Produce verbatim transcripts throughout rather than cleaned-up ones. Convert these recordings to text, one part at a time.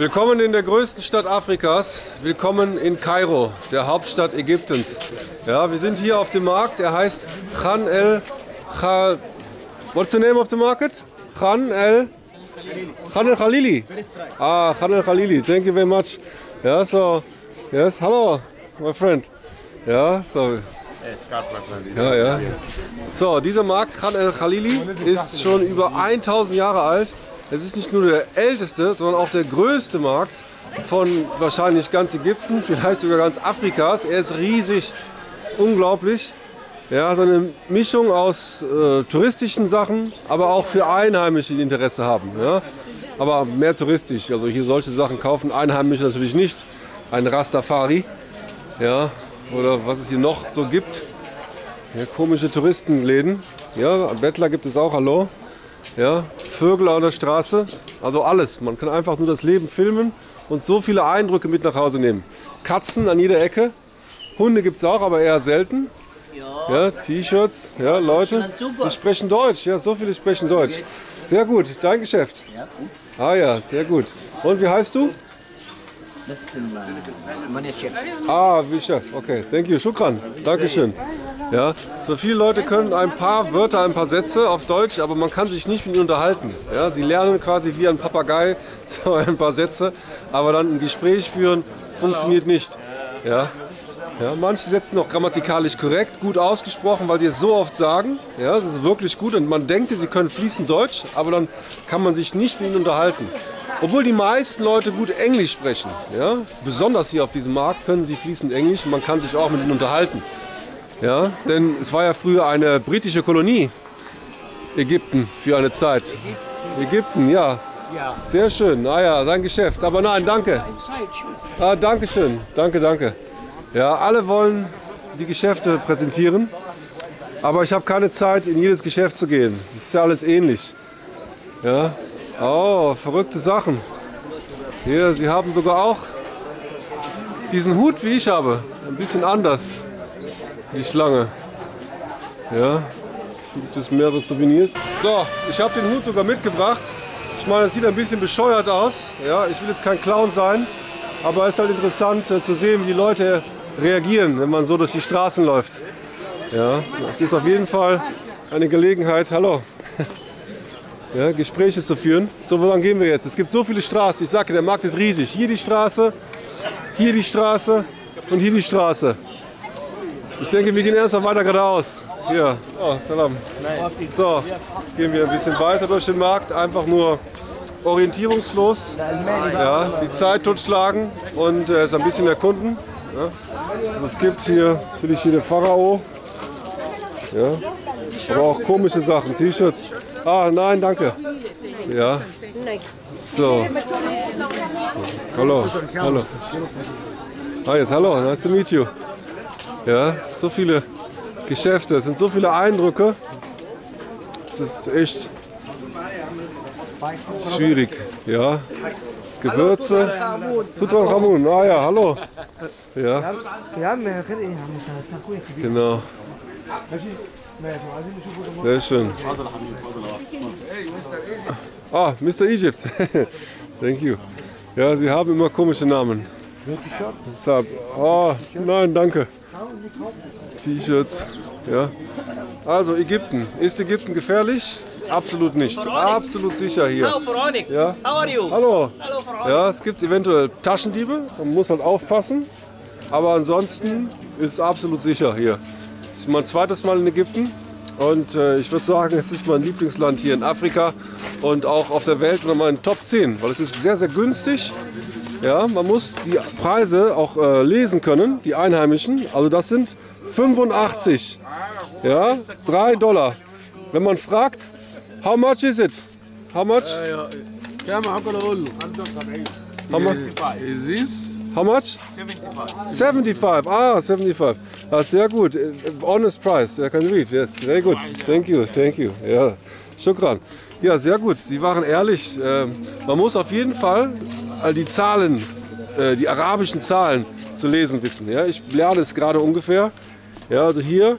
Willkommen in der größten Stadt Afrikas, willkommen in Kairo, der Hauptstadt Ägyptens. Ja, wir sind hier auf dem Markt, er heißt Khan el Khalili. What's the name of the market? Khan el Khan el Khalili. Ah, Khan el Khalili, thank you very much. Yeah, so, yes, hello, my friend. Yeah, so. Ja, ja. So, dieser Markt Khan el Khalili ist schon über tausend Jahre alt. Es ist nicht nur der älteste, sondern auch der größte Markt von wahrscheinlich ganz Ägypten, vielleicht sogar ganz Afrikas. Er ist riesig, unglaublich. Ja, so eine Mischung aus äh, touristischen Sachen, aber auch für Einheimische, die Interesse haben. Ja? Aber mehr touristisch. Also hier solche Sachen kaufen Einheimische natürlich nicht. Ein Rastafari. Ja. Oder was es hier noch so gibt. Ja, komische Touristenläden. Ja, Bettler gibt es auch, hallo. Ja, Vögel auf der Straße. Also alles. Man kann einfach nur das Leben filmen und so viele Eindrücke mit nach Hause nehmen. Katzen an jeder Ecke. Hunde gibt es auch, aber eher selten. Ja, T-Shirts. Ja, Leute, die sprechen Deutsch. Ja, so viele sprechen Deutsch. Sehr gut. Dein Geschäft. Ah ja, sehr gut. Und wie heißt du? Das ist mein Chef. Ah, wie Chef. Okay, thank you. Shukran. Dankeschön. Ja, so viele Leute können ein paar Wörter, ein paar Sätze auf Deutsch, aber man kann sich nicht mit ihnen unterhalten. Ja, sie lernen quasi wie ein Papagei so ein paar Sätze, aber dann ein Gespräch führen funktioniert nicht. Ja, ja, manche setzen noch grammatikalisch korrekt, gut ausgesprochen, weil die es so oft sagen. Ja, das ist wirklich gut und man denkt, sie können fließend Deutsch, aber dann kann man sich nicht mit ihnen unterhalten. Obwohl die meisten Leute gut Englisch sprechen, ja? Besonders hier auf diesem Markt können sie fließend Englisch und man kann sich auch mit ihnen unterhalten. Ja? Denn es war ja früher eine britische Kolonie, Ägypten, für eine Zeit. Ägypten, Ägypten ja. ja. Sehr schön, naja, ah, sein Geschäft. Aber nein, danke. Ah, danke schön, danke, danke. Ja, alle wollen die Geschäfte präsentieren, aber ich habe keine Zeit, in jedes Geschäft zu gehen. Das ist ja alles ähnlich. Ja? Oh, verrückte Sachen. Hier, sie haben sogar auch diesen Hut, wie ich habe. Ein bisschen anders, die Schlange. Ja, gibt es mehrere Souvenirs. So, ich habe den Hut sogar mitgebracht. Ich meine, es sieht ein bisschen bescheuert aus. Ja, ich will jetzt kein Clown sein, aber es ist halt interessant äh, zu sehen, wie die Leute reagieren, wenn man so durch die Straßen läuft. Ja, es ist auf jeden Fall eine Gelegenheit. Hallo. Ja, Gespräche zu führen. So, woran gehen wir jetzt? Es gibt so viele Straßen. Ich sage, der Markt ist riesig. Hier die Straße, hier die Straße und hier die Straße. Ich denke, wir gehen erstmal weiter geradeaus. Hier, oh, Salam. So, jetzt gehen wir ein bisschen weiter durch den Markt. Einfach nur orientierungslos. Ja, die Zeit totschlagen und äh, es ein bisschen erkunden. Ja. Also es gibt hier natürlich hier den Pharao. Ja. Aber auch komische Sachen, T-Shirts. Ah, nein, danke. Ja. So. Hallo. Hallo. Ah, jetzt hallo. Nice to meet you. Ja, so viele Geschäfte. Es sind so viele Eindrücke. Es ist echt schwierig. Ja. Gewürze. Tutanchamun. Ah ja, hallo. Ja. Genau. Sehr schön. Ah, Mister Egypt. Thank you. Ja, sie haben immer komische Namen. Deshalb. Oh, nein, danke. T-Shirts. Ja. Also Ägypten. Ist Ägypten gefährlich? Absolut nicht. Absolut sicher hier. Ja. Hallo. Ja, es gibt eventuell Taschendiebe. Man muss halt aufpassen. Aber ansonsten ist es absolut sicher hier. Das ist mein zweites Mal in Ägypten und äh, ich würde sagen, es ist mein Lieblingsland hier in Afrika und auch auf der Welt unter meinen Top zehn, weil es ist sehr, sehr günstig. Ja, man muss die Preise auch äh, lesen können, die Einheimischen. Also das sind fünfundachtzig, ja, drei Dollar. Wenn man fragt, how much is it? How much? How much? How much? seventy-five. Ah, seventy-five. Ah, sehr gut. Honest price. I can read. Yes, very good. Thank you, thank you. Ja, Shukran. Ja, sehr gut. Sie waren ehrlich. Man muss auf jeden Fall die Zahlen, die arabischen Zahlen zu lesen wissen. Ja, ich lerne es gerade ungefähr. Ja, also hier,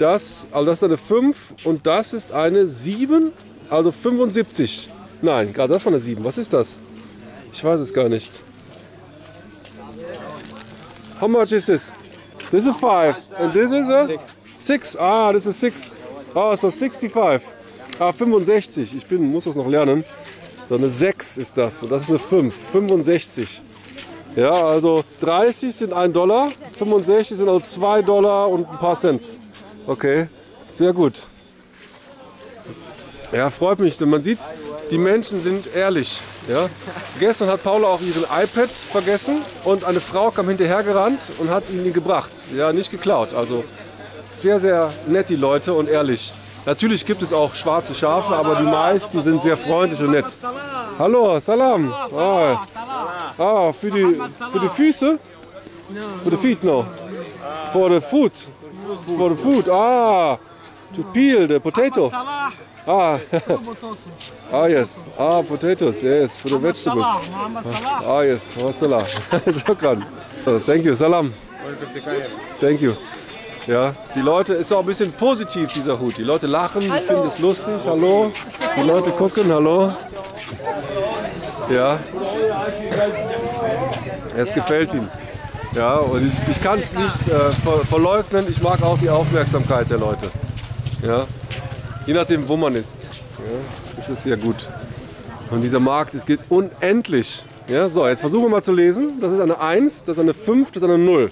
das, also das ist eine fünf und das ist eine sieben, also fünfundsiebzig. Nein, gerade das war eine sieben. Was ist das? Ich weiß es gar nicht. How much is this? This is five. And this is a six. Ah, this is six. Ah, so sixty-five. Ah, fünfundsechzig. Ich bin, muss das noch lernen. So eine sechs ist das. Und das ist eine fünf. fünfundsechzig. Ja, also dreißig sind ein Dollar, fünfundsechzig sind also zwei Dollar und ein paar Cent. Okay, sehr gut. Ja, freut mich, denn man sieht, die Menschen sind ehrlich. Ja. Gestern hat Paula auch ihren iPad vergessen und eine Frau kam hinterhergerannt und hat ihn gebracht. Ja, nicht geklaut. Also sehr, sehr nett die Leute und ehrlich. Natürlich gibt es auch schwarze Schafe, aber die meisten sind sehr freundlich und nett. Hallo, Salam. Ah, ah für, die, für die Füße? For the feet, no. For the food. For the food, ah. To peel the potato. Ah, ah yes. Ah, potatoes, yes. For the vegetables. Ah, yes. Salam. Shukran. Thank you, Salam. Thank you. Ja, die Leute, ist auch ein bisschen positiv, dieser Hut. Die Leute lachen, die finden es lustig, hallo. Die Leute gucken, hallo. Ja, es gefällt ihnen. Ja, und ich, ich kann es nicht äh, ver verleugnen, ich mag auch die Aufmerksamkeit der Leute. Ja, je nachdem, wo man ist, ja, ist es ja gut. Und dieser Markt, es geht unendlich. Ja, so, jetzt versuchen wir mal zu lesen. Das ist eine eins, das ist eine fünf, das ist eine null.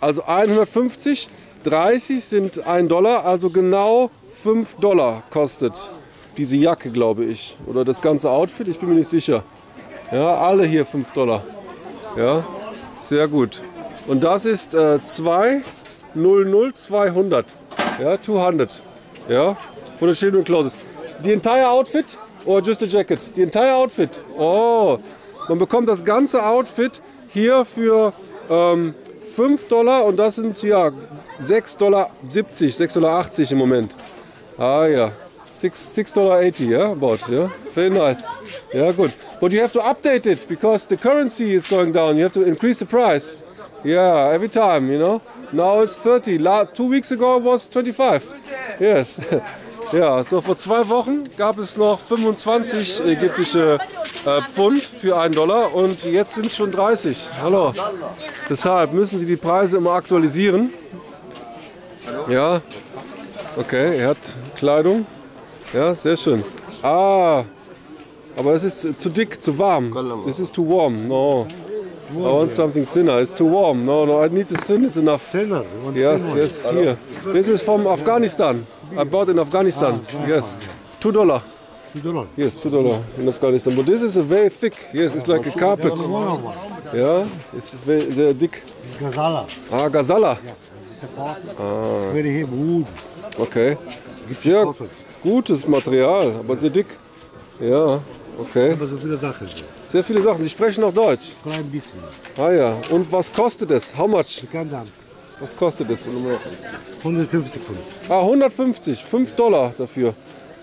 Also hundertfünfzig. dreißig sind ein Dollar, also genau fünf Dollar kostet diese Jacke, glaube ich. Oder das ganze Outfit, ich bin mir nicht sicher. Ja, alle hier fünf Dollar. Ja, sehr gut. Und das ist äh, zwei null null zweihundert. Ja, zweihundert. Ja, for the children clothes. The entire outfit or just a jacket? The entire outfit. Oh, man bekommt das ganze Outfit hier für ähm, fünf Dollar und das sind, ja, sechs Dollar siebzig, sechs Dollar achtzig im Moment. Ah ja, six, six Dollar eighty, yeah, about, yeah, very nice. Yeah, good. But you have to update it, because the currency is going down, you have to increase the price. Yeah, every time, you know. Now it's thirty, La two weeks ago was twenty-five. Yes. Ja, so vor zwei Wochen gab es noch fünfundzwanzig ägyptische äh, Pfund für einen Dollar und jetzt sind es schon dreißig. Hallo. Deshalb müssen Sie die Preise immer aktualisieren. Ja, okay, er hat Kleidung. Ja, sehr schön. Ah, aber es ist zu dick, zu warm. This is too warm, no. I want something thinner, it's too warm. No, no, I need the thinnest enough. Thinner? Yes, yes, here. This is from Afghanistan. I bought in Afghanistan, yes, two dollar. Two dollar? Yes, two dollar in Afghanistan. But this is a very thick, yes, it's like a carpet. Yeah, it's very, very thick. Gazala. Ah, Gazala. Ah. It's very heavy wood. Okay. Sehr gutes Material, aber sehr dick. Ja, okay. Aber so viele Sachen. Sehr viele Sachen. Sie sprechen auch Deutsch? Klein bisschen. Ah ja. Und was kostet es? How much? Was kostet es? hundertfünfzig. Ah, hundertfünfzig. fünf Dollar dafür.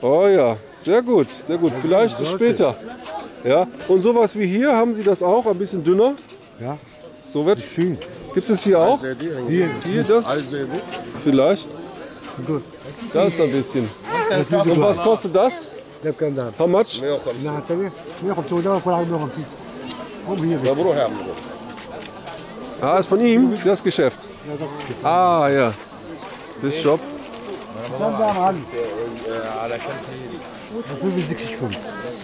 Oh ja, sehr gut, sehr gut. Vielleicht später. Ja. Und sowas wie hier, haben Sie das auch? Ein bisschen dünner? Ja. So wird schön. Gibt es hier auch? Hier, hier das? Vielleicht. Gut. Das ein bisschen. Und was kostet das? How much? Ah, ist von ihm das Geschäft. Ah ja, das Shop.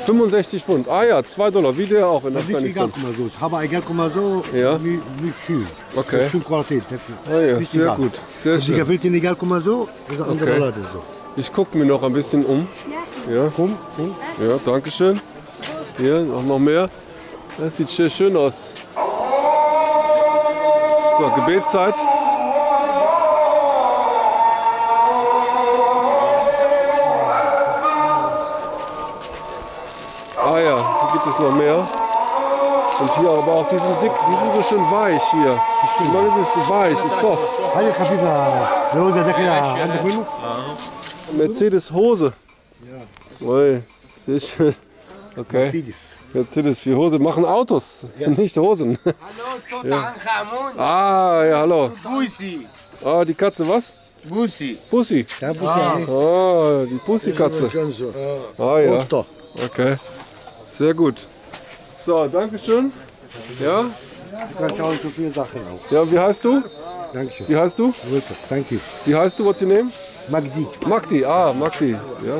fünfundsechzig Pfund. Ah ja, zwei Dollar, wie der auch in Afghanistan. Aber egal, guck mal so, nicht viel. Okay. Viel Qualität. Ah ja, sehr gut. Sehr schön. Egal, guck mal so, ist ein anderer Laden so. Ich gucke mir noch ein bisschen um. Ja, komm, komm. Ja, danke schön. Hier, auch noch mehr. Das sieht sehr schön aus. So, Gebetszeit. Ah ja, hier gibt es noch mehr. Und hier aber auch, die sind dick, die sind so schön weich hier. Ich meine, das ist weich, ist soft. Mercedes Hose. Ui, sehr schön. Okay. Mercedes. Mercedes für Hose machen Autos, ja. Nicht Hosen. Hallo, Tutanchamun. Ah, ja, hallo. Bussi. Ah, die Katze was? Bussi. Bussi. Ja, Bussi. Ah, die Bussi-Katze. Ah, ja. Okay, sehr gut. So, Dankeschön. Ja? Du kannst auch so viele Sachen auch. Ja, wie heißt du? Dankeschön. Wie heißt du? Welcome. Thank you. Wie heißt du? What's your name? Magdi. Magdi, ah, Magdi. Ja,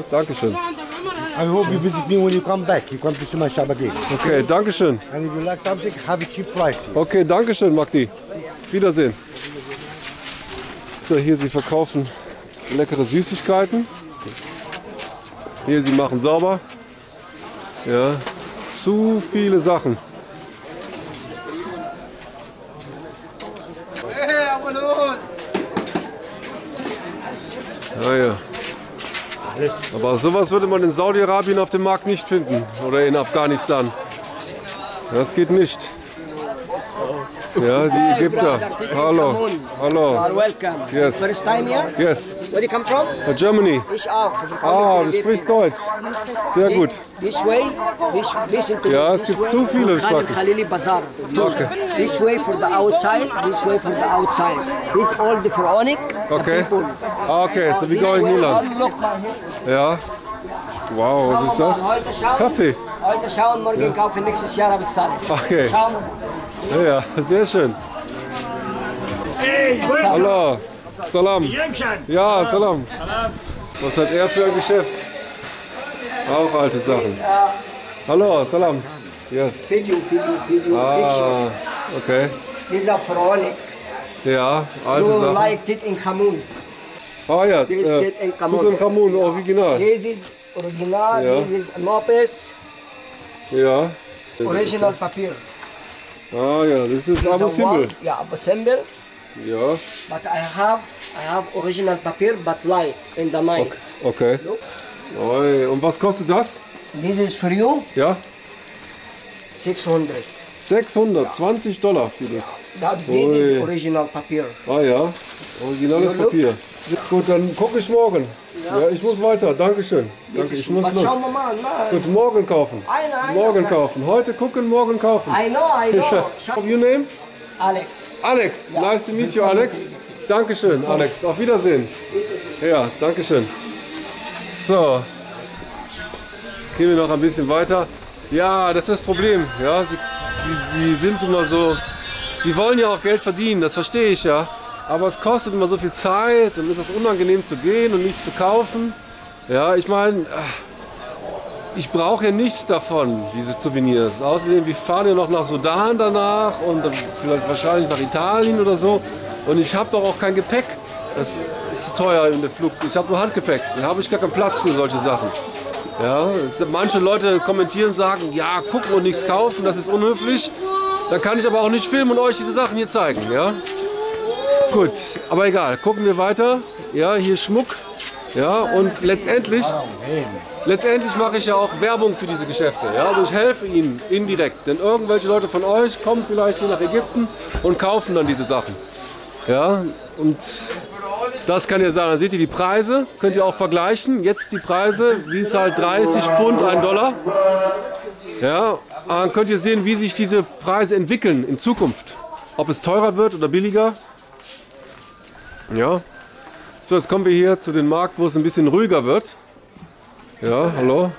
Dankeschön. I hope you visit me when you come back. You come to see my shop again. Okay, Dankeschön. And if you like something, have a cheap price here. Okay, Dankeschön, Magdi. Wiedersehen. So, hier, sie verkaufen leckere Süßigkeiten. Hier, sie machen sauber. Ja, zu viele Sachen. Ja, ja. Aber sowas würde man in Saudi-Arabien auf dem Markt nicht finden. Oder in Afghanistan. Das geht nicht. Ja, die Ägypter. Hallo. Hallo. You are welcome. Yes. First time here? Yes. Where do you come from? From Germany. Ich auch. Ah, du sprichst Deutsch. Sehr gut. This way, this, listen to ja, es gibt zu viele Khan el Khalili Bazaar. Okay. This way for the outside, this way for the outside. This all the pharaonic. Okay. Okay, so wir gehen in Milan. Ja. Wow, was ist das? Kaffee. Heute schauen, morgen ja. Kaufen, nächstes Jahr bezahlen. Okay. Schauen. Ja, sehr schön. Hey, hallo. Salam. Ja, salam. Was hat er für ein Geschäft? Auch alte Sachen. Hallo, salam. Yes. Video, Video, Video. Ah, okay. Dieser Frohlich. Ja, alte Sachen. You liked it in Kamun. Ah ja, äh, Tutanchamun, original. This is original, ja. This is Lopez. Ja. Original Papier. Ah ja, das ist Abu Simbel. Ja, Abu Simbel. Ja. But I have, I have original Papier, but light in the night. Okay. Okay. Oi. Und was kostet das? This is for you. Ja. sechshundert. sechshundertzwanzig ja. Dollar für das. Ja. Das ist original Papier. Ah ja, originales Papier. Gut, dann gucke ich morgen. Ja. Ja, ich muss weiter. Dankeschön. Danke, ich muss los. Schauen wir mal. Gut, morgen kaufen. Einer, einer, morgen kaufen. Heute gucken, morgen kaufen. I know, I know. Your name? Alex. Alex. Ja. Nice to meet you, Alex. Dankeschön, Alex. Auf Wiedersehen. Ja, dankeschön. So. Gehen wir noch ein bisschen weiter. Ja, das ist das Problem. Ja, sie, sie, sie sind immer so... Sie wollen ja auch Geld verdienen, das verstehe ich ja. Aber es kostet immer so viel Zeit, dann ist das unangenehm zu gehen und nichts zu kaufen. Ja, ich meine, ich brauche ja nichts davon, diese Souvenirs. Außerdem, wir fahren ja noch nach Sudan danach und vielleicht wahrscheinlich nach Italien oder so. Und ich habe doch auch kein Gepäck. Das ist zu teuer in der Flug. Ich habe nur Handgepäck. Da habe ich gar keinen Platz für solche Sachen. Ja, manche Leute kommentieren und sagen, ja, gucken und nichts kaufen, das ist unhöflich. Dann kann ich aber auch nicht filmen und euch diese Sachen hier zeigen, ja. Gut, aber egal, gucken wir weiter. Ja, hier Schmuck. Ja, und letztendlich, letztendlich mache ich ja auch Werbung für diese Geschäfte. Ja, also ich helfe ihnen indirekt. Denn irgendwelche Leute von euch kommen vielleicht hier nach Ägypten und kaufen dann diese Sachen. Ja, und das kann ja sein. Dann seht ihr die Preise, könnt ihr auch vergleichen. Jetzt die Preise, wie es halt dreißig Pfund, ein Dollar. Ja, dann könnt ihr sehen, wie sich diese Preise entwickeln in Zukunft. Ob es teurer wird oder billiger. Ja, so jetzt kommen wir hier zu dem Markt, wo es ein bisschen ruhiger wird. Ja, hallo.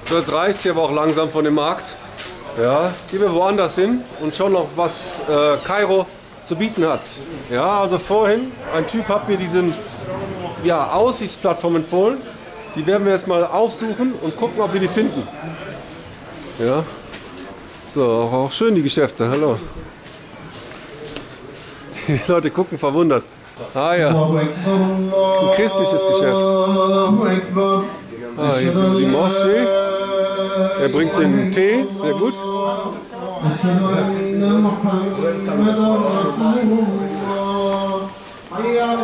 So, jetzt reicht es hier aber auch langsam von dem Markt. Ja, gehen wir woanders hin und schauen noch, was äh, Kairo zu bieten hat. Ja, also vorhin, ein Typ hat mir diesen ja, Aussichtsplattform empfohlen. Die werden wir jetzt mal aufsuchen und gucken, ob wir die finden. Ja, so, auch schön die Geschäfte, hallo. Die Leute gucken verwundert. Ah ja, ein christliches Geschäft. Ah, hier sind die Moschee. Er bringt den Tee, sehr gut.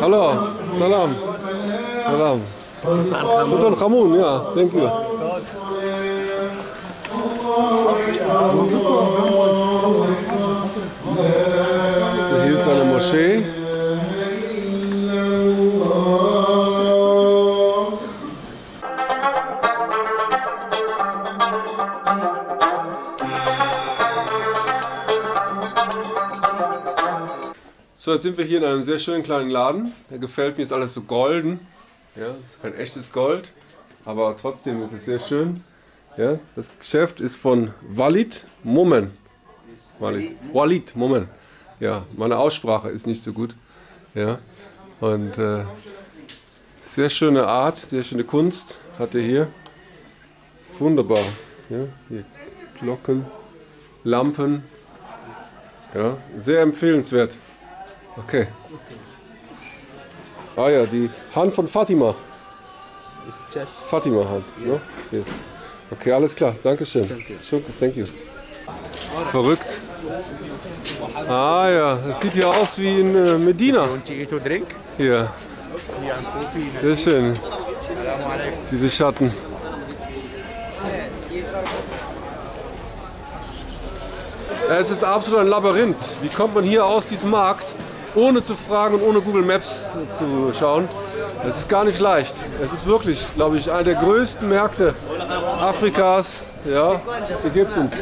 Hallo, salam. Salam. Tutanchamun, ja, thank you. Hier ist eine Moschee. So, jetzt sind wir hier in einem sehr schönen kleinen Laden. Der gefällt mir, ist alles so golden. Ja, das ist kein echtes Gold, aber trotzdem ist es sehr schön. Ja, das Geschäft ist von Walid Mummen. Walid, Walid Mummen. Ja, meine Aussprache ist nicht so gut. Ja, und äh, sehr schöne Art, sehr schöne Kunst hat er hier. Wunderbar. Ja, hier Glocken, Lampen. Ja, sehr empfehlenswert. Okay. Ah ja, die Hand von Fatima. Ist das? Fatima Hand. Yeah. No? Yes. Okay, alles klar. Dankeschön. Thank you. Verrückt. Ah ja, das sieht ja aus wie in Medina. Hier. Sehr schön. Diese Schatten. Es ist absolut ein Labyrinth. Wie kommt man hier aus diesem Markt, ohne zu fragen und ohne Google Maps zu schauen? Es ist gar nicht leicht. Es ist wirklich, glaube ich, einer der größten Märkte Afrikas, ja, Ägyptens.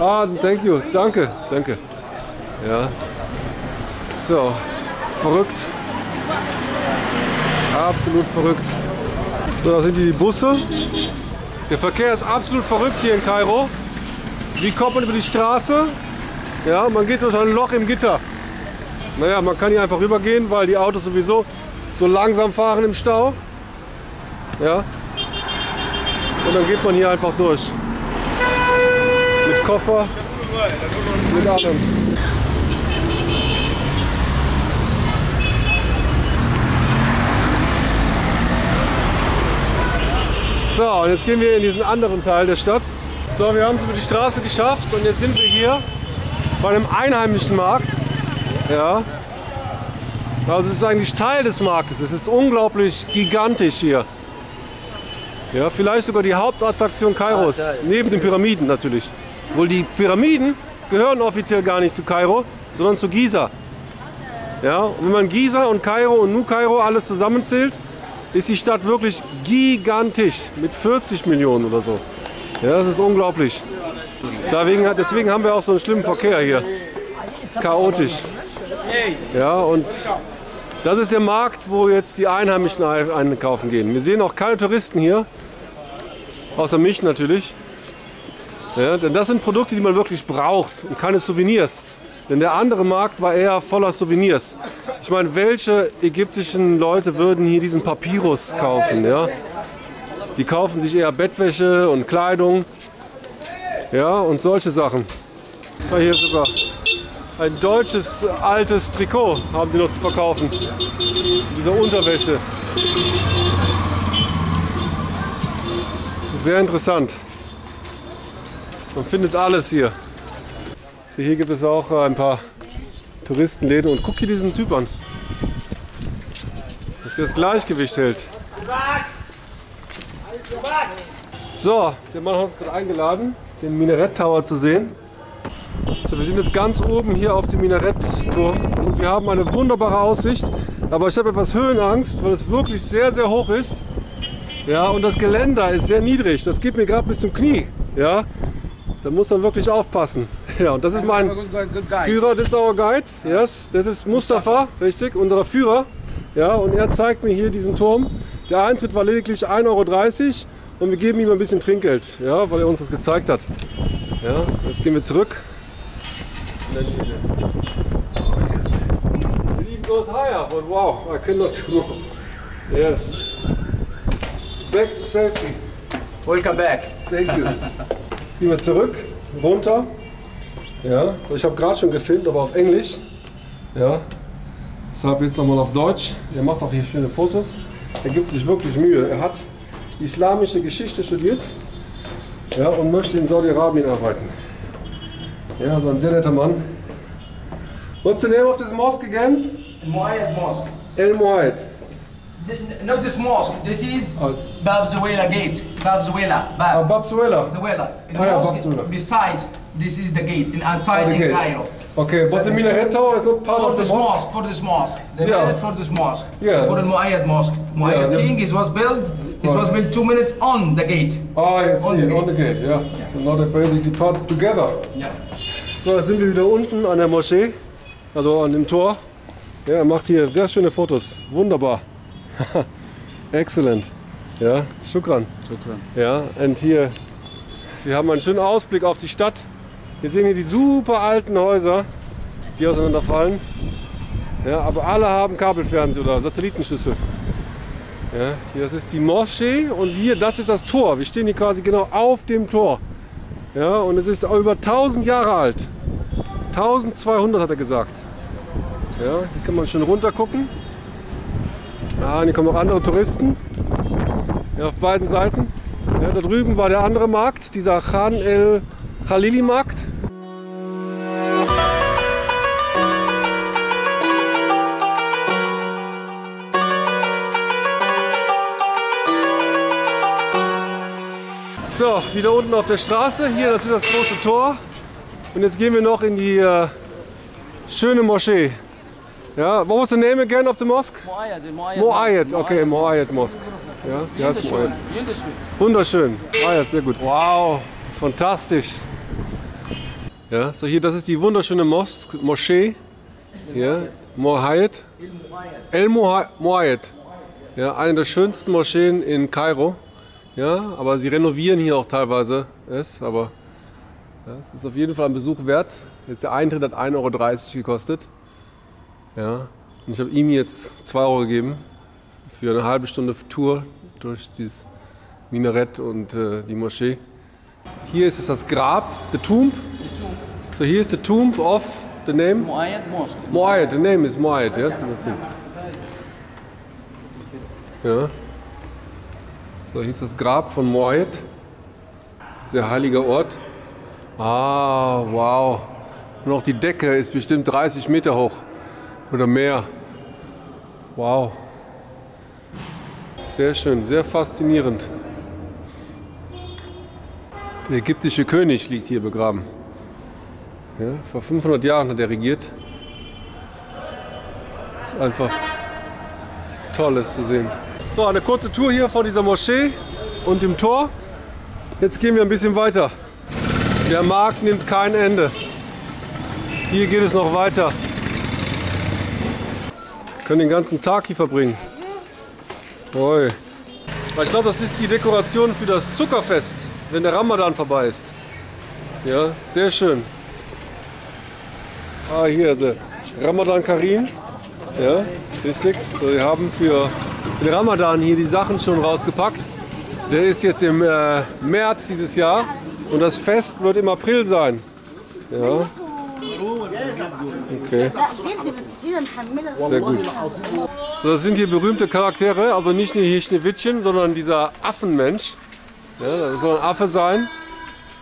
Ah, thank you, danke, danke. Ja, so, verrückt. Absolut verrückt. So, da sind die Busse. Der Verkehr ist absolut verrückt hier in Kairo. Wie kommt man über die Straße? Ja, man geht durch ein Loch im Gitter. Naja, man kann hier einfach rübergehen, weil die Autos sowieso so langsam fahren im Stau. Ja. Und dann geht man hier einfach durch. Mit Koffer, mit allem. So, und jetzt gehen wir in diesen anderen Teil der Stadt. So, wir haben es über die Straße geschafft und jetzt sind wir hier bei einem einheimischen Markt. Ja. Also es ist eigentlich Teil des Marktes. Es ist unglaublich gigantisch hier. Ja, vielleicht sogar die Hauptattraktion Kairos, neben den Pyramiden natürlich. Wohl die Pyramiden gehören offiziell gar nicht zu Kairo, sondern zu Giza. Ja, und wenn man Giza und Kairo und Nu-Kairo alles zusammenzählt, ist die Stadt wirklich gigantisch mit vierzig Millionen oder so. Ja, das ist unglaublich. Deswegen, deswegen haben wir auch so einen schlimmen Verkehr hier. Chaotisch. Ja, und das ist der Markt, wo jetzt die Einheimischen einkaufen gehen. Wir sehen auch keine Touristen hier, außer mich natürlich. Ja, denn das sind Produkte, die man wirklich braucht und keine Souvenirs. Denn der andere Markt war eher voller Souvenirs. Ich meine, welche ägyptischen Leute würden hier diesen Papyrus kaufen? Ja? Die kaufen sich eher Bettwäsche und Kleidung, ja, und solche Sachen. Ja, hier sogar ein deutsches altes Trikot haben die noch zu verkaufen. Diese Unterwäsche. Sehr interessant. Man findet alles hier. So, hier gibt es auch ein paar Touristenläden. Und guck hier diesen Typ an. Dass der das Gleichgewicht hält. So, der Mann hat uns gerade eingeladen, den Minarett Tower zu sehen. So, wir sind jetzt ganz oben hier auf dem Minarettturm und wir haben eine wunderbare Aussicht. Aber ich habe etwas Höhenangst, weil es wirklich sehr, sehr hoch ist. Ja, und das Geländer ist sehr niedrig. Das geht mir gerade bis zum Knie. Ja, da muss man wirklich aufpassen. Ja, und das ist mein Führer, das ist our guide. Yes, das ist Mustafa, richtig, unser Führer. Ja, und er zeigt mir hier diesen Turm. Der Eintritt war lediglich ein Euro dreißig und wir geben ihm ein bisschen Trinkgeld, ja, weil er uns das gezeigt hat. Ja, jetzt gehen wir zurück. Oh, yes. The leaf goes higher, but wow, I cannot go. Yes. Back to safety. Welcome back. Thank you. Jetzt gehen wir zurück, runter. Ja, so, ich habe gerade schon gefilmt, aber auf Englisch. Ja, deshalb jetzt nochmal auf Deutsch. Er macht auch hier schöne Fotos. Er gibt sich wirklich Mühe. Er hat islamische Geschichte studiert, ja, und möchte in Saudi-Arabien arbeiten. Ja, also ein sehr netter Mann. What's the name of this mosque again? Al-Muayyad Mosque. Al-Muayyad. Not this mosque. This is uh, Bab Zuwayla gate. Bab Zuwayla. Bab, uh, Bab Zuwayla. Zuwayla. The ah, mosque yeah, Zuwayla. Beside this is the gate. And outside oh, in Cairo. Okay, but the Minaret Tower is not part for of this mosque. mosque. For this mosque. The yeah. Minaret for this mosque. Yeah. For the Al-Muayyad Mosque. Muayyad yeah, thing yeah. It was built. It was built two minutes on the gate. Ah, I see. On the, on the gate. Yeah. yeah. So now they basically part together. Yeah. So, jetzt sind wir wieder unten an der Moschee, also an dem Tor. Ja, er macht hier sehr schöne Fotos. Wunderbar. Excellent. Ja, Shukran. Shukran. Ja, und hier Wir haben einen schönen Ausblick auf die Stadt. Wir sehen hier die super alten Häuser, die auseinanderfallen. Ja, aber alle haben Kabelfernsehen oder Satellitenschüssel. Ja, hier, das ist die Moschee und hier, das ist das Tor. Wir stehen hier quasi genau auf dem Tor. Ja, und es ist über tausend Jahre alt. eintausendzweihundert hat er gesagt. Ja, hier kann man schon runter gucken. Ah, hier kommen auch andere Touristen. Ja, auf beiden Seiten. Ja, da drüben war der andere Markt, dieser Khan el Khalili Markt. So, wieder unten auf der Straße. Hier, das ist das große Tor. Und jetzt gehen wir noch in die äh, schöne Moschee. Ja, what was the name again of the mosque? Muayyad. Okay, Muayyad Mosque. Ja, sie heißt Muayyad. Wunderschön. Muayyad, sehr gut. Wow, fantastisch. Ja, so hier, das ist die wunderschöne Mos Moschee. Ja, Muayyad. Al-Muayyad. Ja, eine der schönsten Moscheen in Kairo. Ja, aber sie renovieren hier auch teilweise es, aber ja, es ist auf jeden Fall ein Besuch wert. Jetzt der Eintritt hat ein Euro dreißig gekostet. Ja, und ich habe ihm jetzt zwei Euro gegeben für eine halbe Stunde Tour durch dieses Minarett und äh, die Moschee. Hier ist es das Grab, the tomb. The tomb. So here is the tomb of the name? Muayyad Mosque. Muayyad, the name is Muayyad, ja? Ja. So, hier ist das Grab von Muayyad. Sehr heiliger Ort. Ah, wow. Und auch die Decke ist bestimmt dreißig Meter hoch. Oder mehr. Wow. Sehr schön, sehr faszinierend. Der ägyptische König liegt hier begraben. Ja, vor fünfhundert Jahren hat er regiert. Ist einfach toll, es zu sehen. So, eine kurze Tour hier von dieser Moschee und dem Tor. Jetzt gehen wir ein bisschen weiter. Der Markt nimmt kein Ende. Hier geht es noch weiter. Wir können den ganzen Tag hier verbringen. Oi. Ich glaube, das ist die Dekoration für das Zuckerfest, wenn der Ramadan vorbei ist. Ja, sehr schön. Ah, hier der Ramadan Karim. Ja, richtig. So, wir haben für den Ramadan hier die Sachen schon rausgepackt. Der ist jetzt im äh, März dieses Jahr und das Fest wird im April sein. Ja. Okay. Sehr gut. So, das sind hier berühmte Charaktere, aber nicht nur hier Schneewittchen, sondern dieser Affenmensch. Ja, das soll ein Affe sein.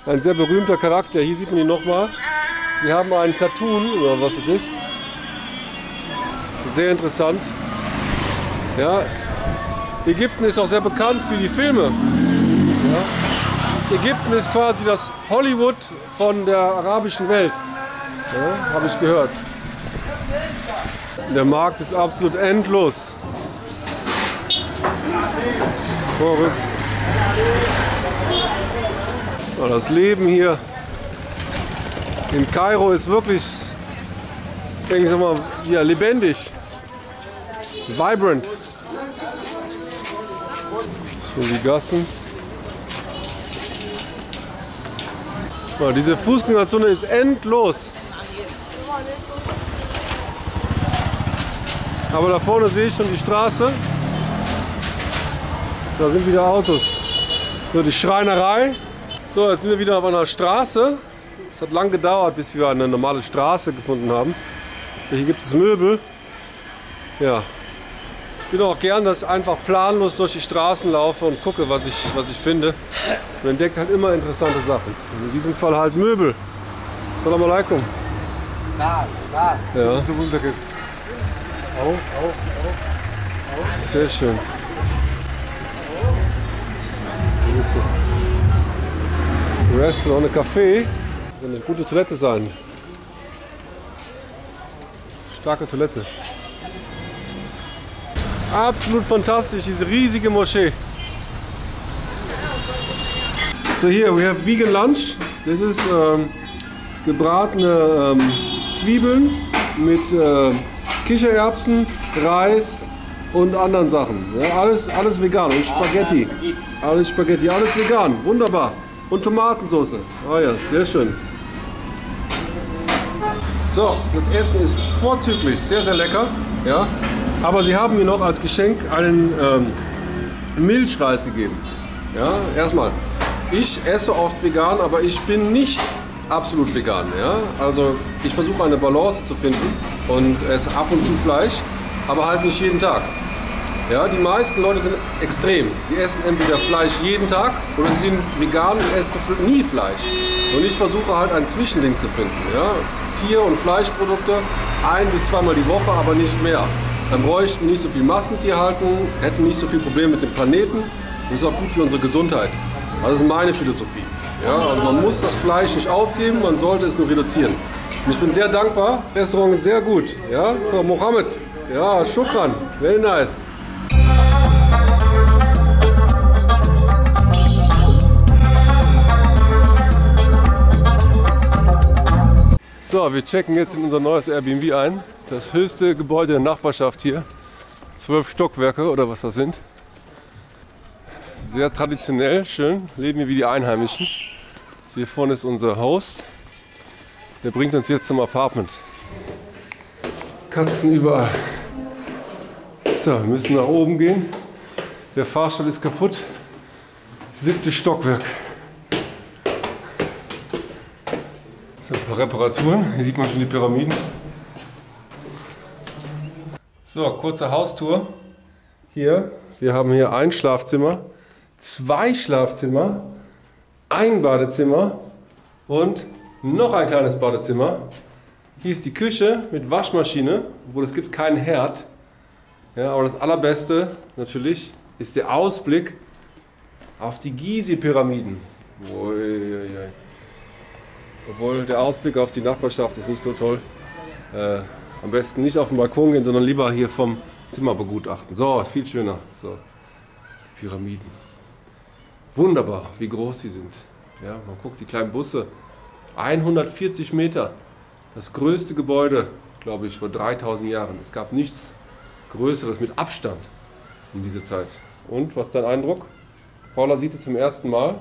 Ein sehr berühmter Charakter. Hier sieht man ihn nochmal. Sie haben einen Cartoon, oder was es ist. Sehr interessant. Ja, Ägypten ist auch sehr bekannt für die Filme. Ja. Ägypten ist quasi das Hollywood von der arabischen Welt. Ja, habe ich gehört. Der Markt ist absolut endlos. Vorrück. Oh, das Leben hier in Kairo ist wirklich, denke ich mal, ja, lebendig. Vibrant. So die Gassen. Oh, diese Fußgängerzone ist endlos. Aber da vorne sehe ich schon die Straße. Da sind wieder Autos. So, die Schreinerei. So, jetzt sind wir wieder auf einer Straße. Es hat lang gedauert, bis wir eine normale Straße gefunden haben. Hier gibt es Möbel. Ja. Ich bin auch gern, dass ich einfach planlos durch die Straßen laufe und gucke, was ich, was ich finde. Man entdeckt halt immer interessante Sachen. Und in diesem Fall halt Möbel. Salam alaikum. Ja. Auf, auf, auf, auf. Sehr schön. Restaurant, ein Café. Kann eine gute Toilette sein. Starke Toilette. Absolut fantastisch, diese riesige Moschee. So hier, we have vegan lunch. Das ist ähm, gebratene ähm, Zwiebeln mit äh, Kichererbsen, Reis und anderen Sachen. Ja, alles, alles vegan und Spaghetti. Alles Spaghetti, alles vegan. Wunderbar. und Tomatensauce. Oh ja, sehr schön. So, das Essen ist vorzüglich, sehr, sehr lecker. Ja. Aber sie haben mir noch als Geschenk einen ähm, Milchreis gegeben. Ja, erstmal, ich esse oft vegan, aber ich bin nicht absolut vegan. Ja? Also ich versuche eine Balance zu finden und esse ab und zu Fleisch, aber halt nicht jeden Tag. Ja, die meisten Leute sind extrem. Sie essen entweder Fleisch jeden Tag oder sie sind vegan und essen nie Fleisch. Und ich versuche halt ein Zwischending zu finden. Ja? Tier- und Fleischprodukte ein- bis zweimal die Woche, aber nicht mehr. Dann bräuchten wir nicht so viel Massentierhaltung, hätten nicht so viel Probleme mit dem Planeten und ist auch gut für unsere Gesundheit. Also das ist meine Philosophie. Ja? Also man muss das Fleisch nicht aufgeben, man sollte es nur reduzieren. Und ich bin sehr dankbar, das Restaurant ist sehr gut. Ja? So, Mohammed, ja, Shukran, very nice. So, wir checken jetzt in unser neues Airbnb ein. Das höchste Gebäude der Nachbarschaft hier. Zwölf Stockwerke oder was das sind. Sehr traditionell, schön. Leben wir wie die Einheimischen. Hier vorne ist unser Host. Der bringt uns jetzt zum Apartment. Katzen überall. So, wir müssen nach oben gehen. Der Fahrstuhl ist kaputt. Siebte Stockwerk. So, ein paar Reparaturen. Hier sieht man schon die Pyramiden. So, kurze Haustour. Hier, wir haben hier ein Schlafzimmer, zwei Schlafzimmer, ein Badezimmer und noch ein kleines Badezimmer. Hier ist die Küche mit Waschmaschine, obwohl es gibt keinen Herd. Ja, aber das Allerbeste natürlich ist der Ausblick auf die Gizeh-Pyramiden. Obwohl der Ausblick auf die Nachbarschaft ist nicht so toll. Äh, am besten nicht auf den Balkon gehen, sondern lieber hier vom Zimmer begutachten. So, ist viel schöner. So, Pyramiden. Wunderbar, wie groß sie sind. Ja, man guckt die kleinen Busse. hundertvierzig Meter. Das größte Gebäude, glaube ich, vor dreitausend Jahren. Es gab nichts Größeres mit Abstand in dieser Zeit. Und was ist dein Eindruck? Paula sieht sie zum ersten Mal.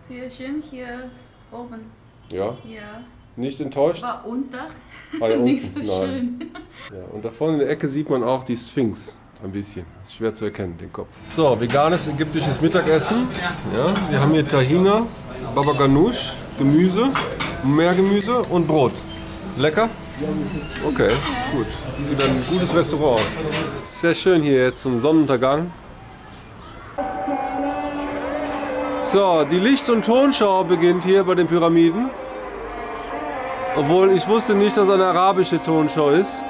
Sehr schön hier oben. Ja? Ja. Nicht enttäuscht? War unter. Ah, ja, nicht unten. So schön. Ja, und da vorne in der Ecke sieht man auch die Sphinx. Ein bisschen. Ist schwer zu erkennen, den Kopf. So, veganes ägyptisches Mittagessen. Ja, wir haben hier Tahina, Baba Ganoush, Gemüse, mehr Gemüse und Brot. Lecker? Okay, gut. Sieht ein gutes Restaurant aus. Sehr schön hier jetzt zum Sonnenuntergang. So, die Licht- und Tonschau beginnt hier bei den Pyramiden. Obwohl, ich wusste nicht, dass es eine arabische Tonschau ist.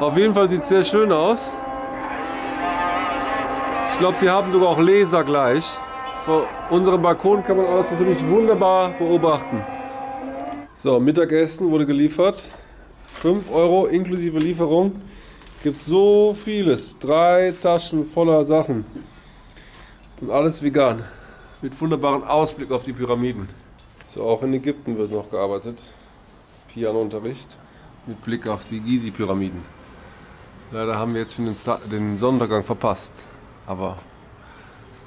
Auf jeden Fall sieht es sehr schön aus. Ich glaube, sie haben sogar auch Laser gleich. Vor unserem Balkon kann man alles natürlich wunderbar beobachten. So, Mittagessen wurde geliefert. fünf Euro inklusive Lieferung. Gibt so vieles. Drei Taschen voller Sachen. Und alles vegan. Mit wunderbarem Ausblick auf die Pyramiden. So, auch in Ägypten wird noch gearbeitet. Pianounterricht mit Blick auf die Gizeh-Pyramiden. Leider haben wir jetzt schon den, den Sonnenuntergang verpasst. Aber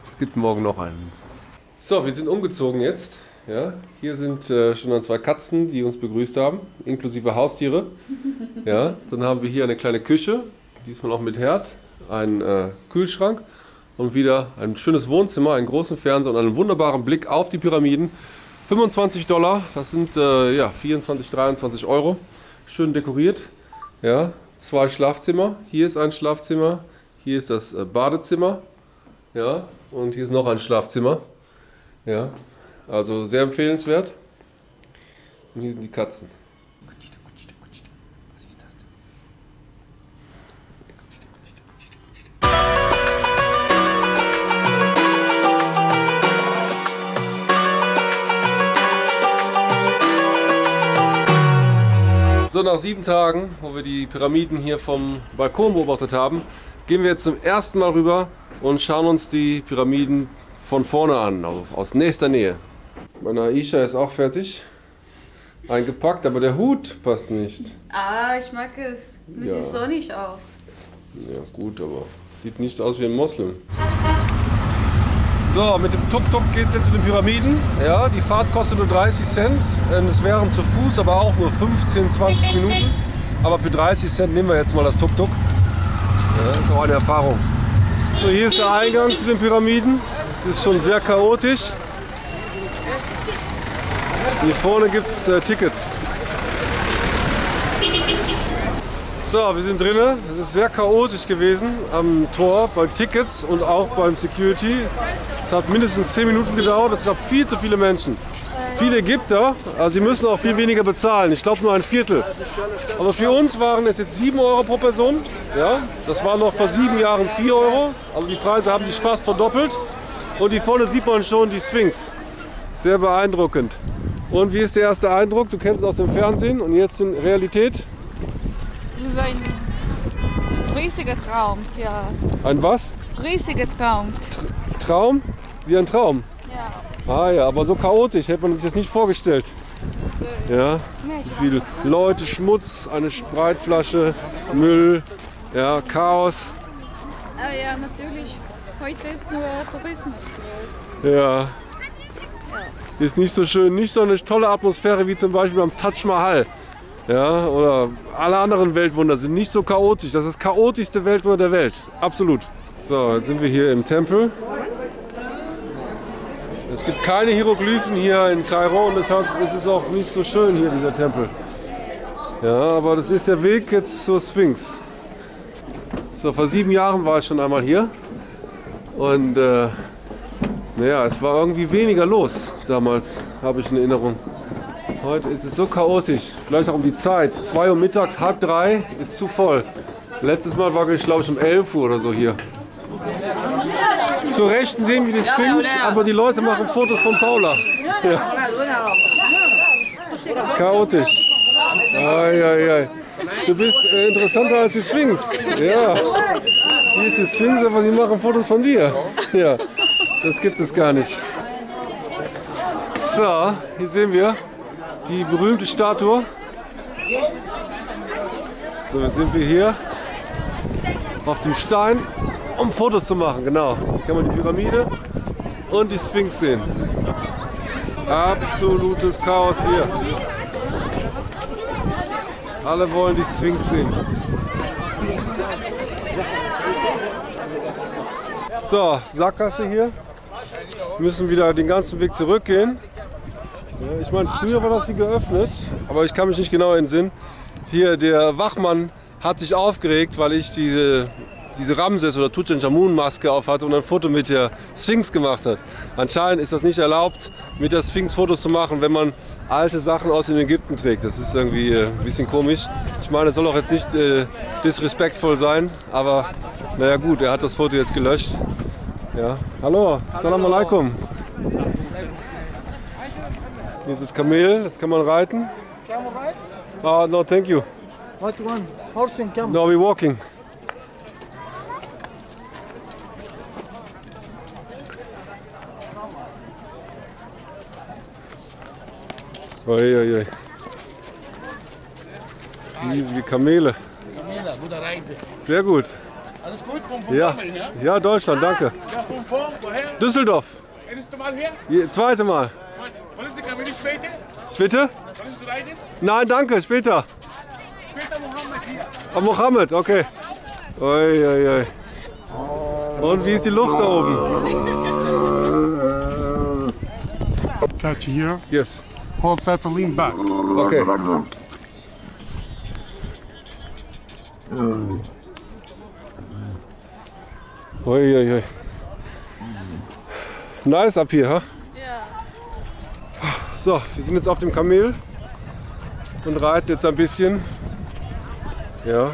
es gibt morgen noch einen. So, wir sind umgezogen jetzt. Ja, hier sind äh, schon zwei Katzen, die uns begrüßt haben, inklusive Haustiere. Ja, dann haben wir hier eine kleine Küche, diesmal auch mit Herd, einen äh, Kühlschrank. Und wieder ein schönes Wohnzimmer, einen großen Fernseher und einen wunderbaren Blick auf die Pyramiden. fünfundzwanzig Dollar, das sind äh, ja, vierundzwanzig, dreiundzwanzig Euro. Schön dekoriert. Ja, zwei Schlafzimmer. Hier ist ein Schlafzimmer, hier ist das äh, Badezimmer. Ja, und hier ist noch ein Schlafzimmer. Ja, also sehr empfehlenswert. Und hier sind die Katzen. Was ist das denn? So, nach sieben Tagen, wo wir die Pyramiden hier vom Balkon beobachtet haben, gehen wir jetzt zum ersten Mal rüber und schauen uns die Pyramiden von vorne an, also aus nächster Nähe. Meine Aisha ist auch fertig, eingepackt, aber der Hut passt nicht. Ah, ich mag es. Das ja. Sieht sonnig auf. Ja gut, aber es sieht nicht aus wie ein Moslem. So, mit dem Tuk-Tuk geht es jetzt zu den Pyramiden. Ja, die Fahrt kostet nur dreißig Cent. Es wären zu Fuß aber auch nur fünfzehn, zwanzig Minuten. Aber für dreißig Cent nehmen wir jetzt mal das Tuk-Tuk. Ja, das ist auch eine Erfahrung. So, hier ist der Eingang zu den Pyramiden. Das ist schon sehr chaotisch. Hier vorne gibt es äh, Tickets. So, wir sind drinnen. Es ist sehr chaotisch gewesen am Tor, bei Tickets und auch beim Security. Es hat mindestens zehn Minuten gedauert. Es gab viel zu viele Menschen. Viele Ägypter, also die müssen auch viel weniger bezahlen. Ich glaube nur ein Viertel. Aber für uns waren es jetzt sieben Euro pro Person. Ja, das war noch vor sieben Jahren vier Euro. Also die Preise haben sich fast verdoppelt. Und die vorne sieht man schon die Sphinx. Sehr beeindruckend. Und wie ist der erste Eindruck? Du kennst es aus dem Fernsehen und jetzt in Realität? Das ist ein riesiger Traum, ja. Ein was? Riesiger Traum. Tr Traum? Wie ein Traum? Ja. Ah ja, aber so chaotisch hätte man sich das nicht vorgestellt. Schön. Ja, so viele Leute, Schmutz, eine Spreitflasche, Müll, ja, Chaos. Ah ja, natürlich. Heute ist nur Tourismus. Ja. Ist nicht so schön, nicht so eine tolle Atmosphäre wie zum Beispiel am Taj Mahal. Ja, oder alle anderen Weltwunder sind nicht so chaotisch. Das ist das chaotischste Weltwunder der Welt. Absolut. So, jetzt sind wir hier im Tempel. Es gibt keine Hieroglyphen hier in Kairo und deshalb ist es auch nicht so schön hier, dieser Tempel. Ja, aber das ist der Weg jetzt zur Sphinx. So, vor sieben Jahren war ich schon einmal hier. Und äh, naja, es war irgendwie weniger los damals, habe ich in Erinnerung. Heute ist es so chaotisch, vielleicht auch um die Zeit. zwei Uhr mittags, halb drei, ist zu voll. Letztes Mal war ich, glaube ich, um elf Uhr oder so hier. Zur Rechten sehen wir die Sphinx, aber die Leute machen Fotos von Paula. Ja. Chaotisch. Ai, ai, ai. Du bist äh, interessanter als die Sphinx. Ja. Hier ist die Sphinx, aber sie machen Fotos von dir. Ja. Das gibt es gar nicht. So, hier sehen wir die berühmte Statue. So, jetzt sind wir hier auf dem Stein, um Fotos zu machen. Genau, hier kann man die Pyramide und die Sphinx sehen. Absolutes Chaos hier. Alle wollen die Sphinx sehen. So, Sackgasse hier. Wir müssen wieder den ganzen Weg zurückgehen. Ich meine, früher war das hier geöffnet, aber ich kann mich nicht genau entsinnen. Hier, der Wachmann hat sich aufgeregt, weil ich diese, diese Ramses- oder Tutanchamun-Maske auf hatte und ein Foto mit der Sphinx gemacht hat. Anscheinend ist das nicht erlaubt, mit der Sphinx Fotos zu machen, wenn man alte Sachen aus den Ägypten trägt. Das ist irgendwie äh, ein bisschen komisch. Ich meine, das soll auch jetzt nicht äh, disrespektvoll sein, aber naja gut, er hat das Foto jetzt gelöscht. Ja. Hallo, Salam alaikum. Hier ist das Kamel, das kann man reiten. Can we ride? Ah, no, thank you. What one? Horse and camel? No, we're walking. Oi, oi, oi. Riesige Kamele. Kamele, gute Reise. Sehr gut. Alles gut? Vom ja. Kommen, ja? Ja, Deutschland, danke. Ja, vom, vom, woher? Düsseldorf. Erste Mal hier? Je, zweite Mal. Wollen Sie Kamele später? Bitte? Wollen Sie reiten? Nein, danke, später. Später Mohammed hier. Oh, Mohammed, okay. Oi, oi, oi. Und wie ist die Luft da oben? Touch here. Yes. Hold that to lean back. Okay. Mm. Oi, oi, oi. Nice ab hier, ha? Ja. So, wir sind jetzt auf dem Kamel und reiten jetzt ein bisschen. Ja,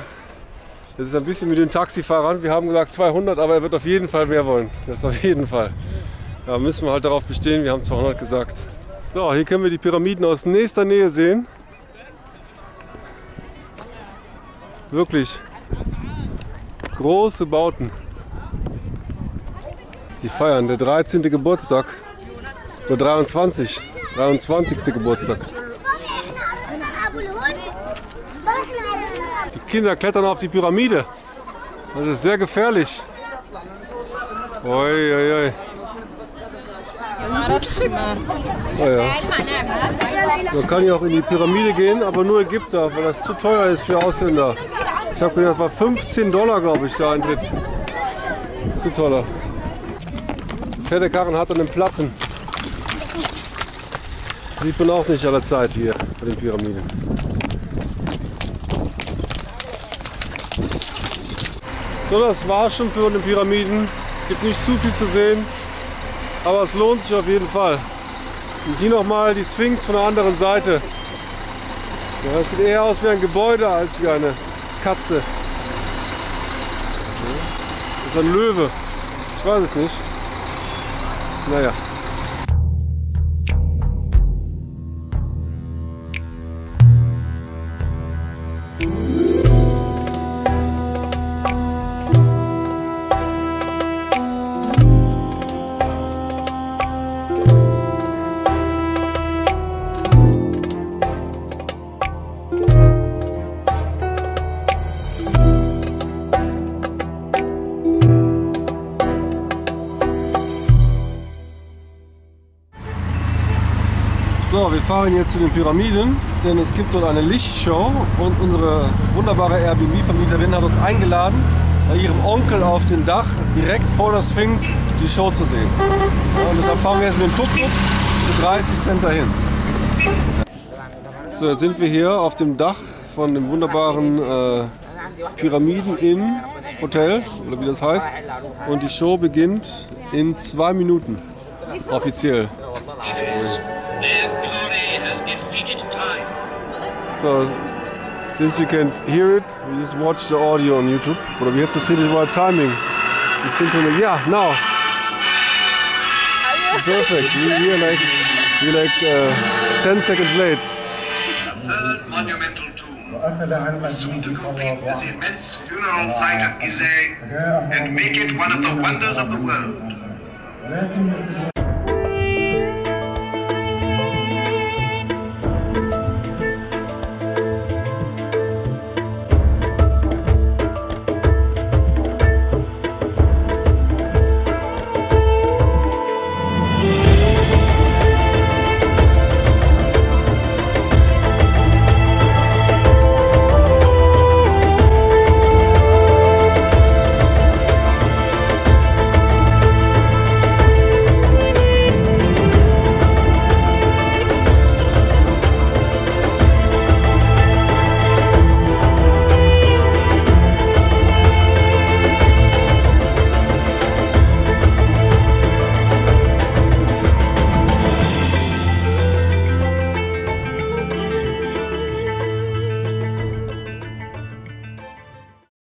das ist ein bisschen mit den Taxifahrern. Wir haben gesagt zweihundert, aber er wird auf jeden Fall mehr wollen. Das auf jeden Fall. Da müssen wir halt darauf bestehen, wir haben zweihundert gesagt. So, hier können wir die Pyramiden aus nächster Nähe sehen. Wirklich große Bauten. Die feiern der dreizehnte Geburtstag, oder dreiundzwanzig. dreiundzwanzigste Geburtstag. Die Kinder klettern auf die Pyramide. Das ist sehr gefährlich. Oi, oi, oi. Ah, ja. Man kann ja auch in die Pyramide gehen, aber nur Ägypter, weil das zu teuer ist für Ausländer. Ich habe gedacht, das war fünfzehn Dollar, glaube ich, der Eintritt. Zu teuer. Pferdekarren hat an den Platten. Sieht man auch nicht aller Zeit hier bei den Pyramiden. So, das war's schon für die Pyramiden. Es gibt nicht zu viel zu sehen, aber es lohnt sich auf jeden Fall. Und hier nochmal die Sphinx von der anderen Seite. Ja, das sieht eher aus wie ein Gebäude als wie eine Katze. Das ist ein Löwe. Ich weiß es nicht. Naja. Wir fahren jetzt zu den Pyramiden, denn es gibt dort eine Lichtshow und unsere wunderbare Airbnb-Vermieterin hat uns eingeladen, bei ihrem Onkel auf dem Dach direkt vor der Sphinx die Show zu sehen. Und deshalb fahren wir jetzt mit dem Tuk-Tuk für dreißig Cent dahin. So, jetzt sind wir hier auf dem Dach von dem wunderbaren äh, Pyramiden Inn Hotel, oder wie das heißt. Und die Show beginnt in zwei Minuten, offiziell. So, since you can't hear it, we just watch the audio on YouTube. But we have to see the right timing. The synchronous, yeah, now. Perfect. We're like, we're like uh, ten seconds late. The third monumental tomb is soon to complete this immense funeral site at Gizeh and make it one of the wonders of the world.